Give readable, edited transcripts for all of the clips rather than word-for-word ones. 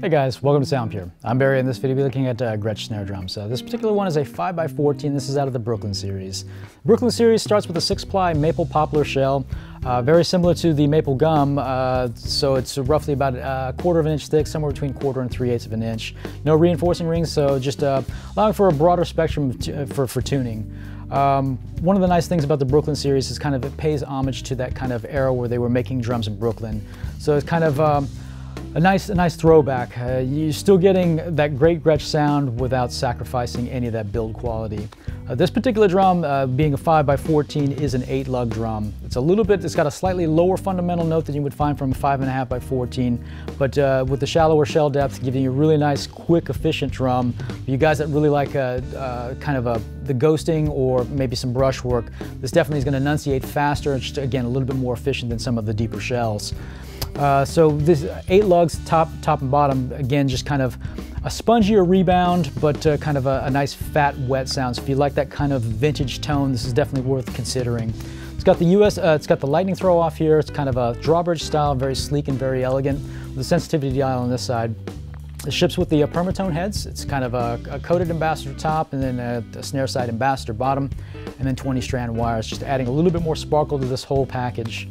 Hey guys, welcome to Sound Pure. I'm Barry, and in this video we'll be looking at Gretsch snare drums. This particular one is a 5x14, this is out of the Brooklyn series. The Brooklyn series starts with a 6-ply maple poplar shell, very similar to the maple gum, so it's roughly about a quarter of an inch thick, somewhere between quarter and 3/8 of an inch. No reinforcing rings, so just allowing for a broader spectrum for tuning. One of the nice things about the Brooklyn series is it pays homage to that kind of era where they were making drums in Brooklyn. So it's kind of a nice throwback. You're still getting that great Gretsch sound without sacrificing any of that build quality. This particular drum, being a 5x14, is an 8-lug drum. It's got a slightly lower fundamental note than you would find from a 5.5x14, but with the shallower shell depth, giving you a really nice, quick, efficient drum. For you guys that really like the ghosting or maybe some brush work, this definitely is going to enunciate faster and just, again, a little bit more efficient than some of the deeper shells. So this 8 lugs, top and bottom, again, just kind of a spongier rebound, but kind of a nice fat, wet sound. So if you like that kind of vintage tone, this is definitely worth considering. It's got the lightning throw off here. It's kind of a drawbridge style, very sleek and very elegant. The sensitivity dial on this side. It ships with the Permatone heads. It's kind of a coated Ambassador top, and then a snare side Ambassador bottom, and then 20-strand wires, just adding a little bit more sparkle to this whole package.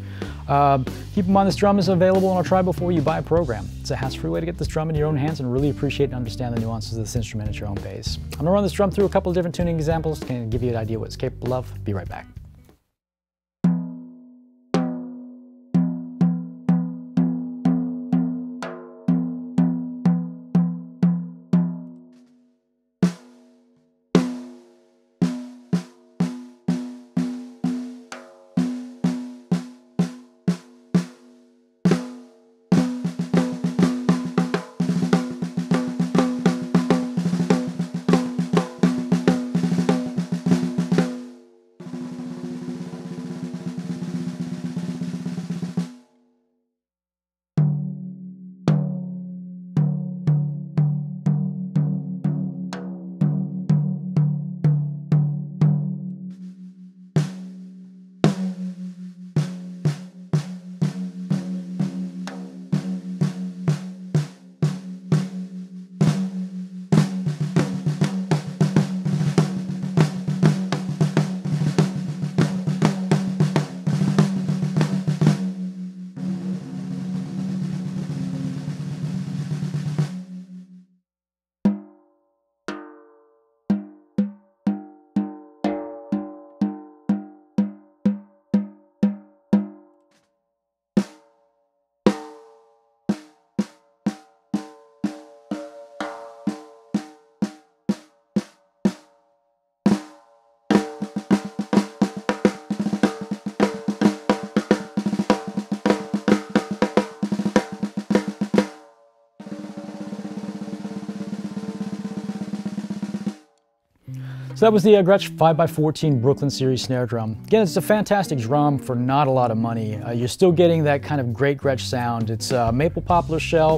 Keep in mind, this drum is available on our Try Before You Buy program. It's a hassle-free way to get this drum in your own hands and really appreciate and understand the nuances of this instrument at your own pace. I'm going to run this drum through a couple of different tuning examples and give you an idea what it's capable of. Be right back. So that was the Gretsch 5x14 Brooklyn Series snare drum. Again, it's a fantastic drum for not a lot of money. You're still getting that kind of great Gretsch sound. It's a maple poplar shell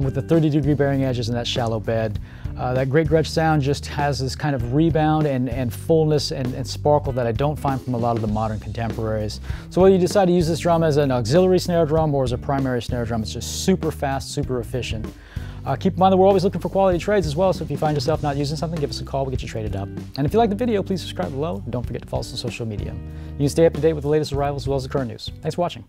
with the 30-degree bearing edges and that shallow bed. That great Gretsch sound just has this kind of rebound and fullness and sparkle that I don't find from a lot of the modern contemporaries. So whether you decide to use this drum as an auxiliary snare drum or as a primary snare drum, it's just super fast, super efficient. Keep in mind that we're always looking for quality trades as well, so if you find yourself not using something, give us a call, we'll get you traded up. And if you like the video, please subscribe below, and don't forget to follow us on social media. You can stay up to date with the latest arrivals as well as the current news. Thanks for watching.